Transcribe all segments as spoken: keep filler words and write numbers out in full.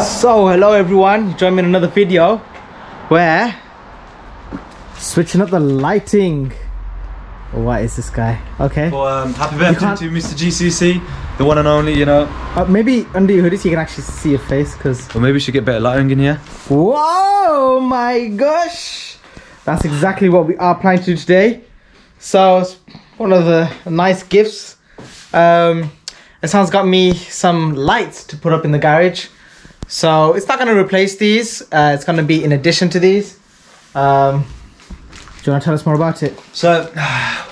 So hello everyone, join me in another video where switching up the lighting. What is this guy? Okay. Well, um, happy birthday to Mister G C C, the one and only, you know. Uh, maybe under your hoodies you can actually see your face, because. Or well, maybe we should get better lighting in here. Whoa, my gosh! That's exactly what we are planning to do today. So it's one of the nice gifts. Um, Hassan's got me some lights to put up in the garage. So it's not going to replace these. Uh, it's going to be in addition to these. Um, Do you want to tell us more about it? So,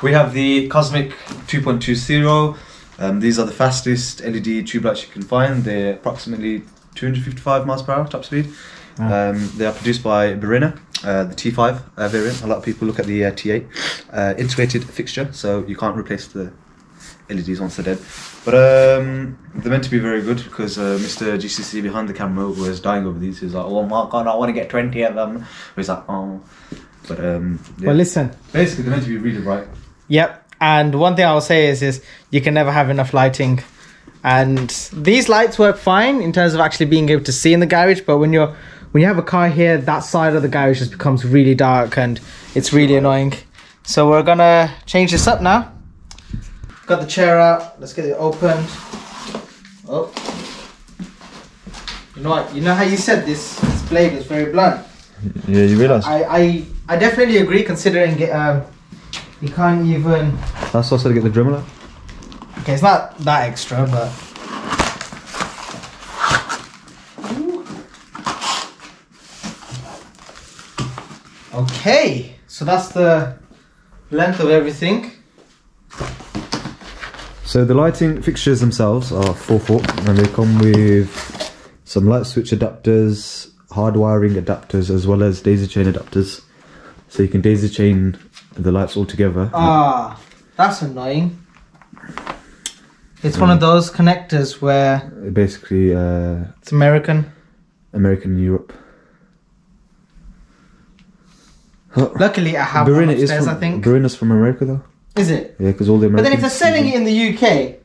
we have the Cosmic two point two zero. Um, these are the fastest L E D tube lights you can find. They're approximately two hundred fifty-five miles per hour top speed. Oh. Um, they are produced by Barrina, uh, the T five uh, variant. A lot of people look at the uh, T eight uh, integrated fixture, so you can't replace the L E Ds once they're dead. But um, they're meant to be very good because uh, Mister G C C behind the camera was dying over these. He was like, "Oh my God, I want to get twenty of them." He's like, "Oh." But um, yeah. Well, listen. Basically, they're meant to be really bright. Yep. And one thing I will say is, is you can never have enough lighting. And these lights work fine in terms of actually being able to see in the garage. But when you're when you have a car here, that side of the garage just becomes really dark, and it's really annoying. So we're gonna change this up now. Got the chair out. Let's get it opened. Oh. You know what? You know how you said this, this blade is very blunt. Yeah, you realise. I, I I definitely agree. Considering it, um, you can't even. That's also to get the Dremel. Okay, it's not that extra, but. Ooh. Okay, so that's the length of everything. So the lighting fixtures themselves are four foot, and they come with some light switch adapters, hard wiring adapters, as well as daisy chain adapters, so you can daisy chain the lights all together. Ah, that's annoying. It's um, one of those connectors where basically uh, it's American, American Europe. Luckily, I have Barrina one upstairs, is from, I think Barrina's from America, though. Is it? Yeah, because all the Americans. But then, if they're selling it in the U K,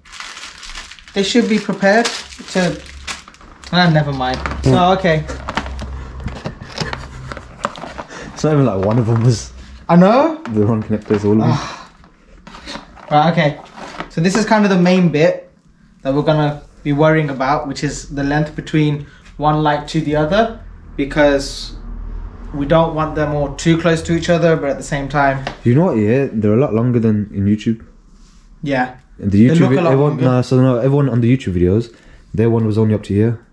they should be prepared to. Ah, never mind. So okay. It's not even like one of them was. I know. The wrong connectors, all of them. Right. Okay. So this is kind of the main bit that we're gonna be worrying about, which is the length between one light to the other, because we don't want them all too close to each other, but at the same time. You know what? Yeah, they're a lot longer than in YouTube. Yeah. And the YouTube, they look a lot everyone, no, so no, everyone on the YouTube videos, their one was only up to here.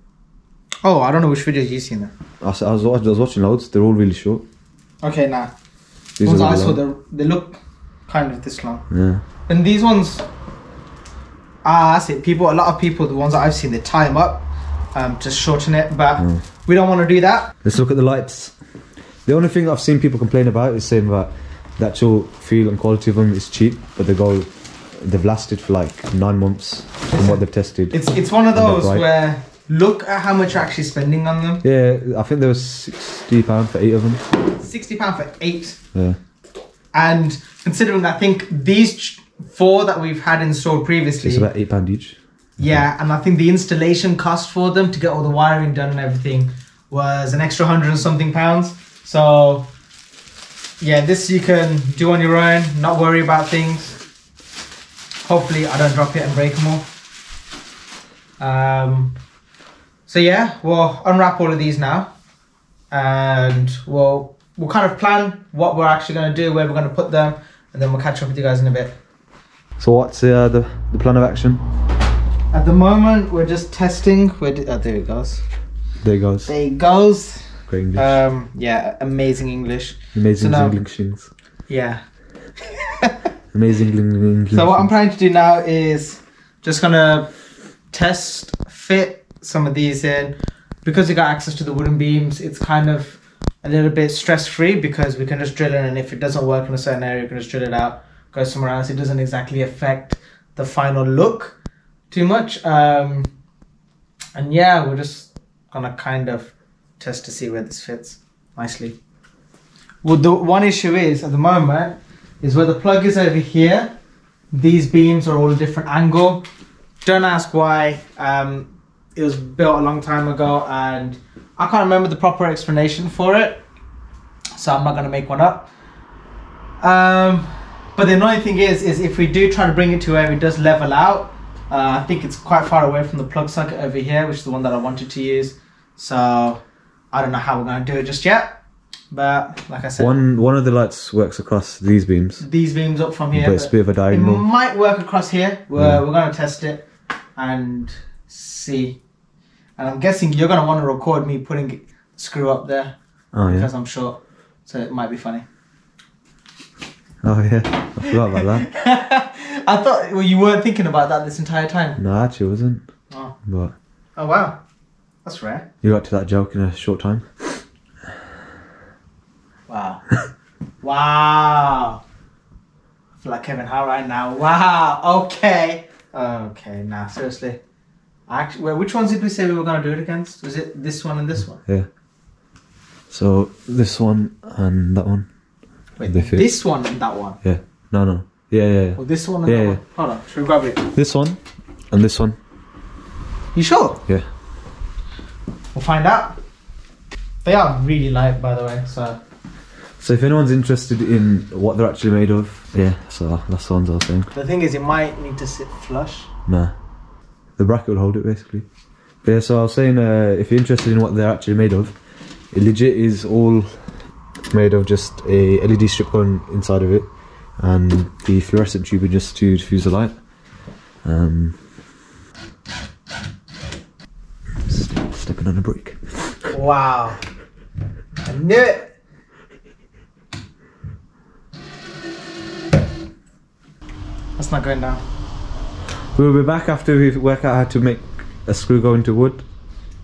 Oh, I don't know which videos you've seen there. I was, I was watching loads. They're all really short. Okay, nah. These ones I saw, they look kind of this long. Yeah. And these ones, ah, that's it. People, a lot of people, the ones that I've seen, they tie them up, um, just shorten it. But mm. we don't want to do that. Let's look at the lights. The only thing I've seen people complain about is saying that the actual feel and quality of them is cheap, but they go, they've lasted for like nine months from what they've tested. It's it's one of those where. Look at how much you're actually spending on them. Yeah, I think there was sixty pounds for eight of them. sixty pounds for eight? Yeah. And considering, I think these four that we've had installed previously... It's about eight pounds each. Yeah, okay. And I think the installation cost for them to get all the wiring done and everything was an extra hundred and something pounds. So, yeah, this you can do on your own, not worry about things. Hopefully I don't drop it and break them all. Um... So yeah, we'll unwrap all of these now, and we'll we'll kind of plan what we're actually going to do, where we're going to put them, and then we'll catch up with you guys in a bit. So what's uh, the the plan of action? At the moment, we're just testing. Where oh, there it goes. There it goes. There it goes. Great English. Um, yeah, amazing English. Amazing so English things. Yeah. Amazing English. So what I'm planning to do now is just gonna test fit some of these in. Because we got access to the wooden beams, it's kind of a little bit stress-free, because we can just drill it, and if it doesn't work in a certain area, you can just drill it out, go somewhere else. It doesn't exactly affect the final look too much. Um, and yeah, we're just gonna kind of test to see where this fits nicely. Well, the one issue is, at the moment, is where the plug is over here, these beams are all a different angle. Don't ask why. Um, it was built a long time ago and I can't remember the proper explanation for it, so I'm not going to make one up. Um, but the annoying thing is, is if we do try to bring it to where it does level out, uh, I think it's quite far away from the plug socket over here, which is the one that I wanted to use. So I don't know how we're going to do it just yet. But like I said, one one of the lights works across these beams. These beams up from here. But it's a bit of a diagonal. It might work across here. We're yeah. we're going to test it and see. And I'm guessing you're going to want to record me putting the screw up there. Oh yeah. Because I'm short, so it might be funny. Oh yeah, I forgot about that. I thought well, you weren't thinking about that this entire time. No, I actually wasn't. Oh. But oh wow, that's rare. You got to that joke in a short time. Wow. Wow. I feel like Kevin Hart right now. Wow. Okay. Okay. Nah, seriously. Actually, well, which ones did we say we were gonna do it against? Was it this one and this one? Yeah. So this one and that one. Wait, this one and that one? Yeah. No, no. Yeah, yeah, yeah. Or this one and yeah, that yeah. one? Hold on, should we grab it? This one and this one. You sure? Yeah. We'll find out. They are really light, by the way, so... So if anyone's interested in what they're actually made of, yeah, so that's the ones I was saying. The thing is, it might need to sit flush. Nah. The bracket will hold it, basically. But yeah, so I was saying, uh, if you're interested in what they're actually made of, it legit is all... made of just a L E D strip going inside of it and the fluorescent tube just to diffuse the light. Um, st stepping on a brick. Wow. I knew it! That's not going down. We'll be back after we work out how to make a screw go into wood.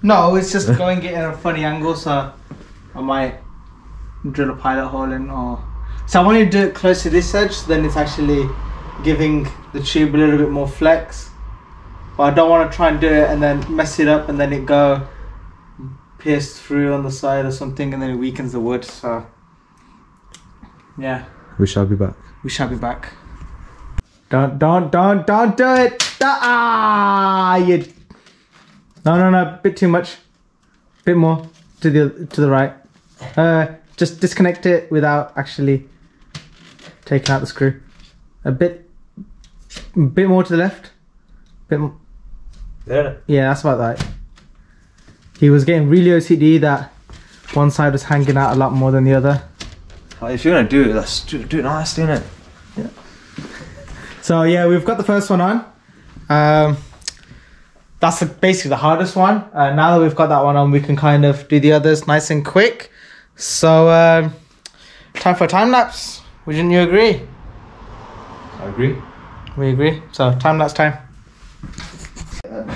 No, it's just going at a funny angle, so I might drill a pilot hole in, or so I want to do it close to this edge, so then it's actually giving the tube a little bit more flex. But I don't want to try and do it and then mess it up and then it go pierced through on the side or something and then it weakens the wood. So yeah, we shall be back. We shall be back. Don't don't don't don't do it. Ah, you. No no no, bit too much. Bit more to the to the right. Uh. Just disconnect it without actually taking out the screw. A bit, bit more to the left. Bit more. Yeah. Yeah, that's about that. He was getting really O C D that one side was hanging out a lot more than the other. If you're gonna do it, let's do, do it nice, isn't it? Yeah. So yeah, we've got the first one on. Um, that's the, basically the hardest one. Uh, now that we've got that one on, we can kind of do the others nice and quick. So, um, time for a time lapse. Wouldn't you agree? I agree. We agree. So, time lapse time. Uh,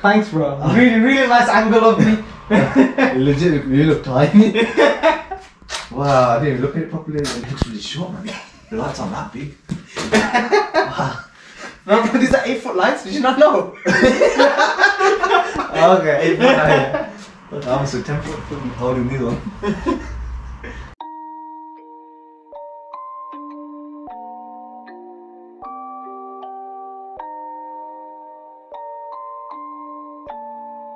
Thanks, bro. Really, really nice angle of me. Legit, you look tiny. Wow, I didn't even look at it properly. It looks really short, man. The lights aren't that big. Wow. No, but these are eight foot lights. Did you not know? Okay, eight foot lights. I was a ten foot fucking holding these on.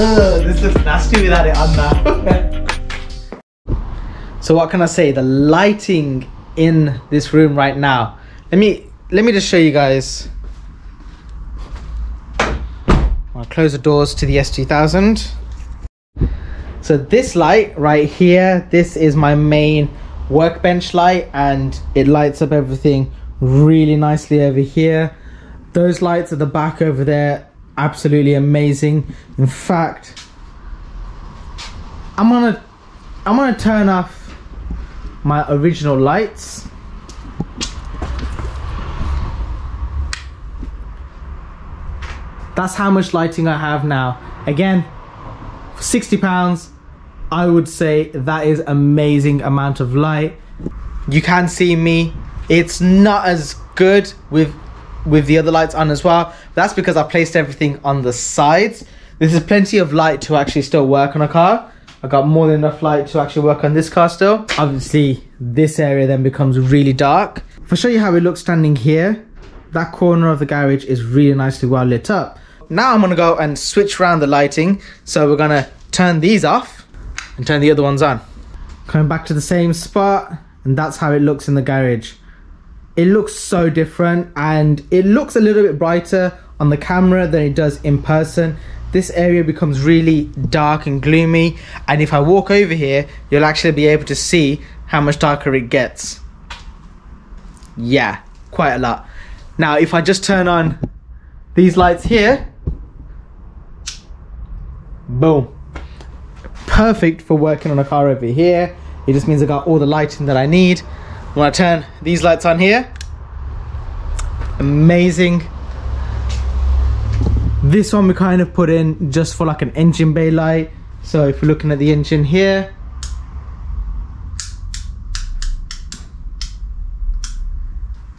Ugh, this is nasty without it on now. So what can I say? The lighting in this room right now. Let me let me just show you guys. I'll close the doors to the S two thousand. So this light right here, this is my main workbench light, and it lights up everything really nicely over here. Those lights at the back over there, absolutely amazing. In fact, I'm gonna I'm gonna turn off my original lights. That's how much lighting I have now. Again, for sixty pounds, I would say that is amazing amount of light. You can see me. It's not as good with with the other lights on as well. That's because I placed everything on the sides. This is plenty of light to actually still work on a car. I got more than enough light to actually work on this car still. Obviously, this area then becomes really dark. If I show you how it looks standing here, that corner of the garage is really nicely well lit up. Now I'm gonna go and switch around the lighting. So we're gonna turn these off and turn the other ones on. Coming back to the same spot, and that's how it looks in the garage. It looks so different, and it looks a little bit brighter on the camera than it does in person. This area becomes really dark and gloomy, and if I walk over here, you'll actually be able to see how much darker it gets. Yeah, quite a lot. Now, if I just turn on these lights here, boom, perfect for working on a car over here. It just means I got all the lighting that I need. When I turn these lights on here, amazing. This one we kind of put in just for like an engine bay light. So if we're looking at the engine here,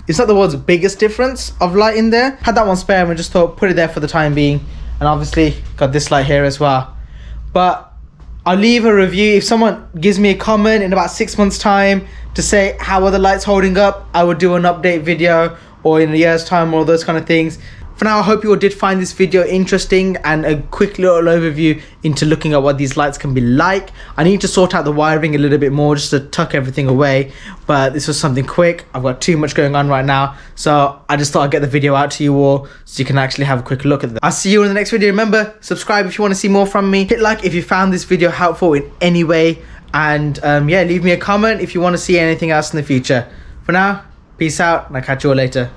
it's not the world's biggest difference of light in there. Had that one spare and just thought put it there for the time being. And obviously got this light here as well. But I'll leave a review. If someone gives me a comment in about six months time to say how are the lights holding up, I would do an update video, or in a year's time, or those kind of things. For now, I hope you all did find this video interesting and a quick little overview into looking at what these lights can be like. I need to sort out the wiring a little bit more just to tuck everything away, but this was something quick. I've got too much going on right now, so I just thought I'd get the video out to you all so you can actually have a quick look at them. I'll see you in the next video. Remember, subscribe if you want to see more from me. Hit like if you found this video helpful in any way, and um, yeah, leave me a comment if you want to see anything else in the future. For now, peace out, and I'll catch you all later.